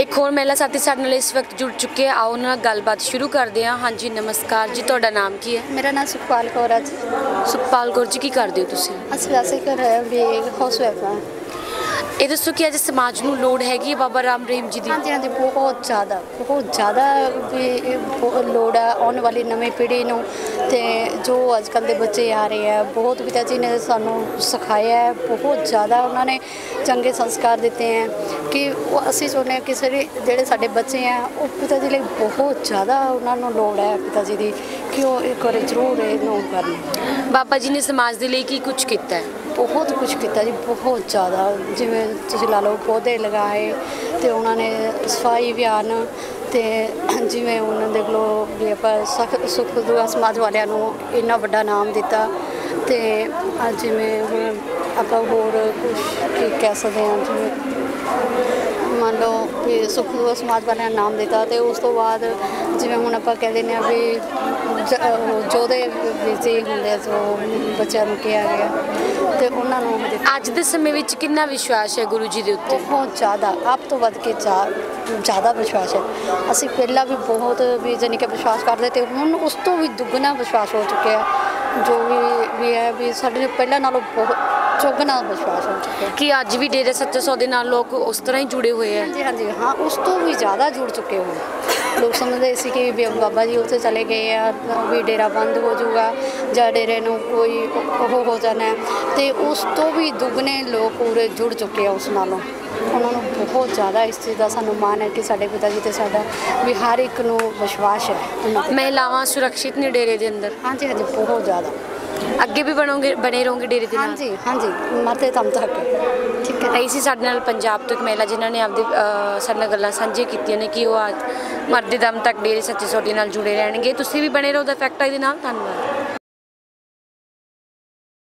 एक होर महिला साथी साथ नाल इस वक्त जुड़ चुके हैं, आओ उन्होंने गलबात शुरू करते हैं। हाँ जी नमस्कार जी, थोड़ा नाम की है? मेरा नाम सुखपाल कौर है जी। सुखपाल कौर जी की करते हो तुसी? अस वैसे घर हाउस वाइफ हाँ। ये दसो कि अज समाज में लोड़ हैगी बाबा राम रहीम जी की? हाँ जी हाँ जी, बहुत ज़्यादा भी लोड़ है। आने वाली नवी पीढ़ी नूं ते जो अजकल के बच्चे आ रहे हैं, बहुत पिता जी ने सानू सिखाया है, बहुत ज़्यादा उन्होंने चंगे संस्कार दिते हैं कि असी चाहते हैं कि जोड़े साढ़े बच्चे हैं वो पिता जी लिए बहुत ज़्यादा उन्होंने लोड़ है पिता जी की कि वो एक बार जरूर इनू कर। बाबा जी ने समाज के लिए की कुछ किया है? बहुत कुछ किया जी, बहुत ज़्यादा। जिमें तुसीं ला लो पौधे लगाए तो उन्होंने सफाई अभियान तो जिमें उन्होंने देख लो भी आप सुख दुआ समाज वालियां नूं इन्ना वड्डा नाम दिता। तो जिमें आप होर कुछ कह सकते हैं, जिमें मान लो भी सुख दुआ समाज वालियां नाम दिता। तो उस तो बाद जिमें हुण आप कह देने भी जोधे जी होंगे तो बच्चों को किया गया ते उन्होंने अज के समय में कितना विश्वास है गुरु जी के उत्ते? बहुत ज़्यादा, आप तो वध के ज़्यादा विश्वास है। असी पहला भी बहुत भी जानी कि विश्वास करते थे, हुण उस तो भी दुगना विश्वास हो चुका है। जो भी है भी साढ़े पहले नालों बहुत चौगना विश्वास हो चुका है कि अज भी डेरा सच्चा सौदे नाल लोग उस तरह ही जुड़े हुए हैं। हाँ जी हाँ जी हाँ, उस तो भी ज़्यादा जुड़ चुके हुए लोग। समझते इसी कि भी बाबा जी उसे चले गए हैं भी डेरा बंद हो जाऊगा या डेरे में कोई हो जाना है, तो उस तो भी दुगने लोग पूरे जुड़ चुके हैं उस नालों। उन्होंने बहुत ज़्यादा इस चीज़ का सानू मान है कि साढ़े पिता जी ते साडा भी हर एक नू विश्वास है। महिलावां सुरक्षित ने डेरे के अंदर? हाँ जी हाँ जी, बहुत ज़्यादा। अगे भी बनोगे बने रहोगे डेरे के? हाँ जी हाँ जी, मते दम तक। इसी साढ़े नाल पंजाब तो एक महिला जिन्होंने आपके साढ़े गल्लां सांझियां कीतियां ने कि वह मरदे दम तक डेरे सच्चे सौदे नाल जुड़े रहणगे। तुसीं भी बने रहो द फैक्ट। धन्यवाद।